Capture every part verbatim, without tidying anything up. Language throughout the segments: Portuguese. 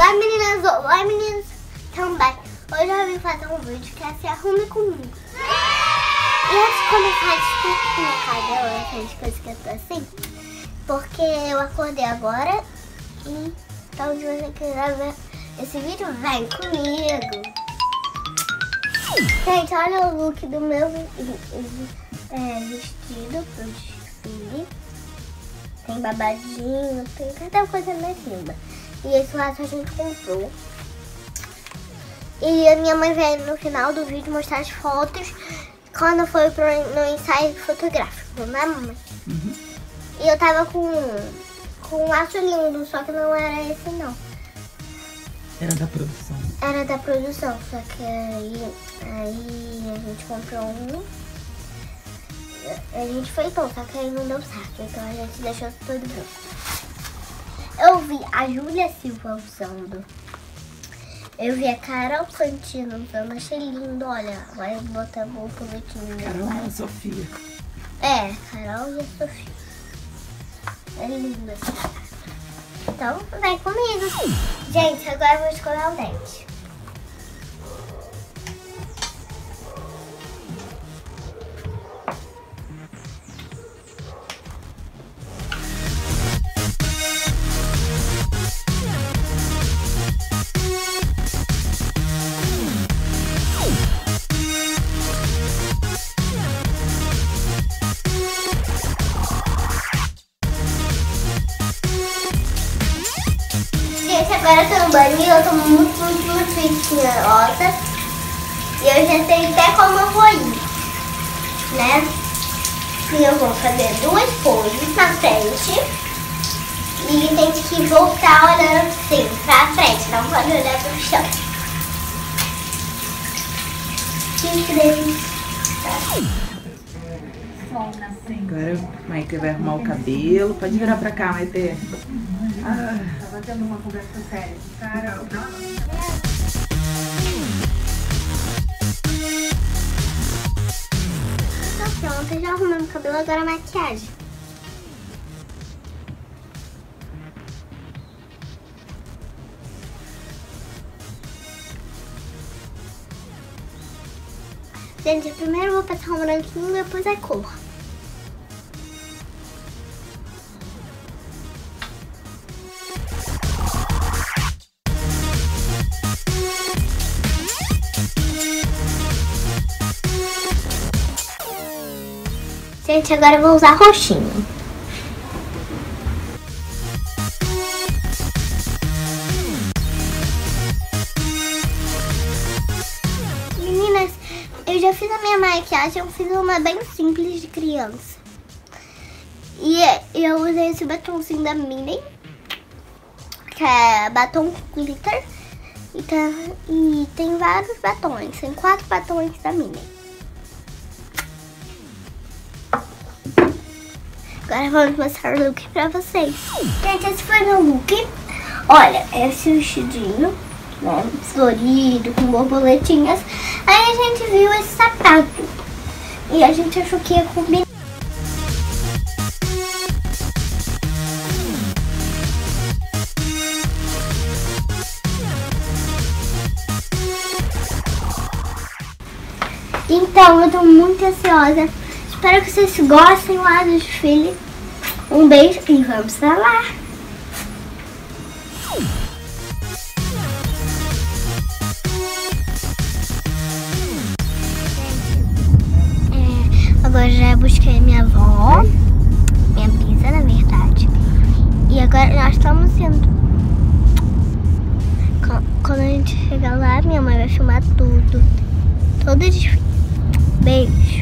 Olá meninas, olá meninos também. Hoje eu vim fazer um vídeo que é Se Arrume Comigo. E antes de começar a discutir meu cabelo, gente, que eu esqueço assim, porque eu acordei agora. E então se você quiser ver esse vídeo, vem comigo. Gente, olha o look do meu é, vestido pro desfile. Tem babadinho, tem cada coisa mais linda. E esse laço a gente comprou. E a minha mãe veio no final do vídeo mostrar as fotos quando foi pro, no ensaio fotográfico, né, mamãe? Uhum. E eu tava com, com um laço lindo, só que não era esse não. Era da produção. Era da produção, só que aí, aí a gente comprou um. A gente foi bom, só que aí não deu certo, então a gente deixou tudo bem. Eu vi a Júlia Silva usando. Eu vi a Carol Cantino usando, achei lindo, olha. Agora eu vou botar um coletinho. Carol e a Sofia. É, Carol e a Sofia. É lindo essa cara. Então, vai comigo. Gente, agora eu vou escovar o dente. Agora eu tô no banheiro, eu tô muito, muito, muito ansiosa. E eu já sei até como eu vou ir, né? E eu vou fazer duas poses na frente. E tem que voltar olhando assim, pra frente. Não pode olhar pro chão. Agora a Maite vai arrumar o cabelo. Pode virar pra cá, Maite. Ah, tava tendo uma conversa séria. Carol, não. Pronto, eu já arrumei meu cabelo, agora a maquiagem. Gente, primeiro eu vou passar um branquinho, depois a cor. Gente, agora eu vou usar roxinho. Meninas, eu já fiz a minha maquiagem, eu fiz uma bem simples de criança. E eu usei esse batomzinho da Minnie, que é batom glitter. E, tá, e tem vários batons, tem quatro batons da Minnie. Agora vamos mostrar o look pra vocês. Gente, esse foi meu look. Olha, esse vestidinho, né, florido, com borboletinhas. Aí a gente viu esse sapato. E a gente achou que ia combinar. Então, eu tô muito ansiosa. Espero que vocês gostem lá do desfile. Um beijo e vamos pra lá! É, agora já busquei minha avó, minha bisa na verdade. E agora nós estamos indo. Quando a gente chegar lá, minha mãe vai filmar tudo. Todo desfile. Beijo!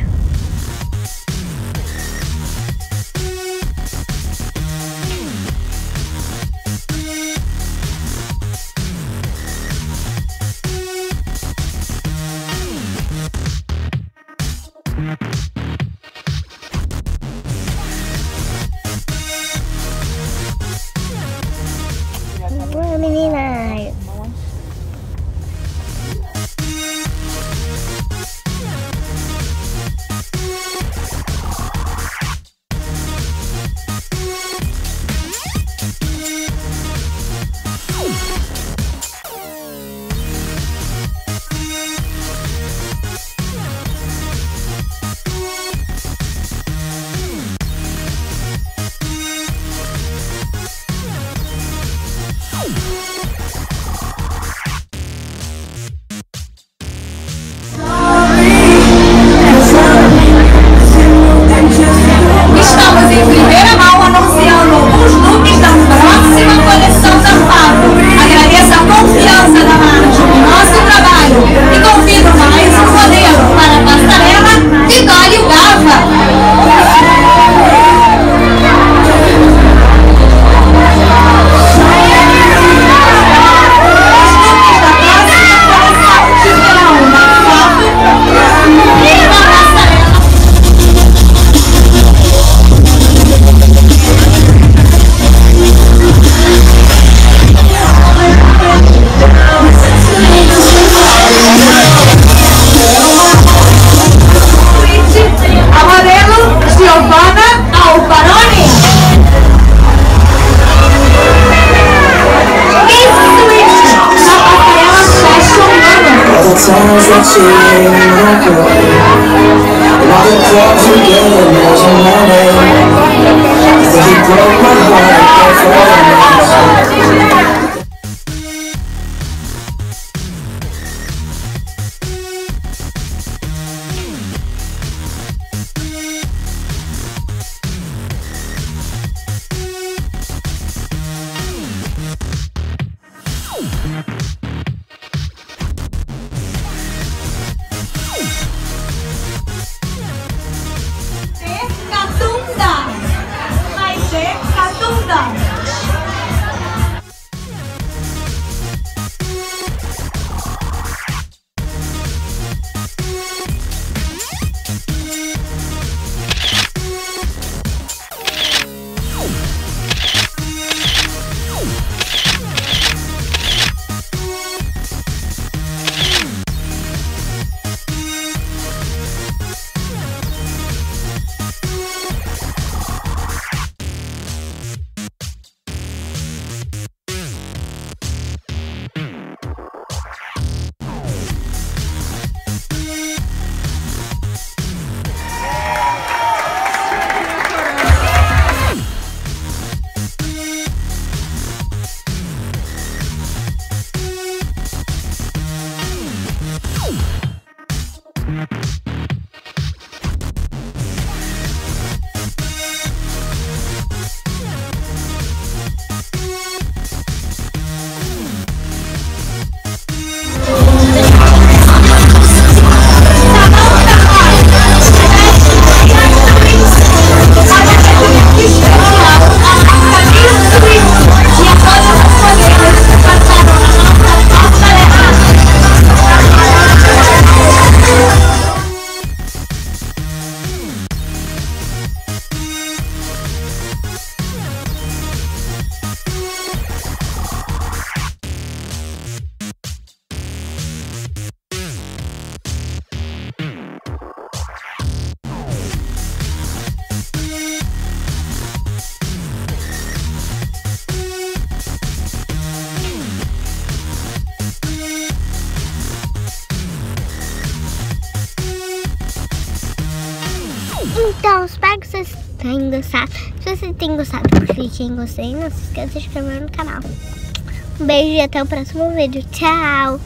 Então, espero que vocês tenham gostado. Se vocês têm gostado, cliquem em gostei. Não se esqueça de se inscrever no canal. Um beijo e até o próximo vídeo. Tchau!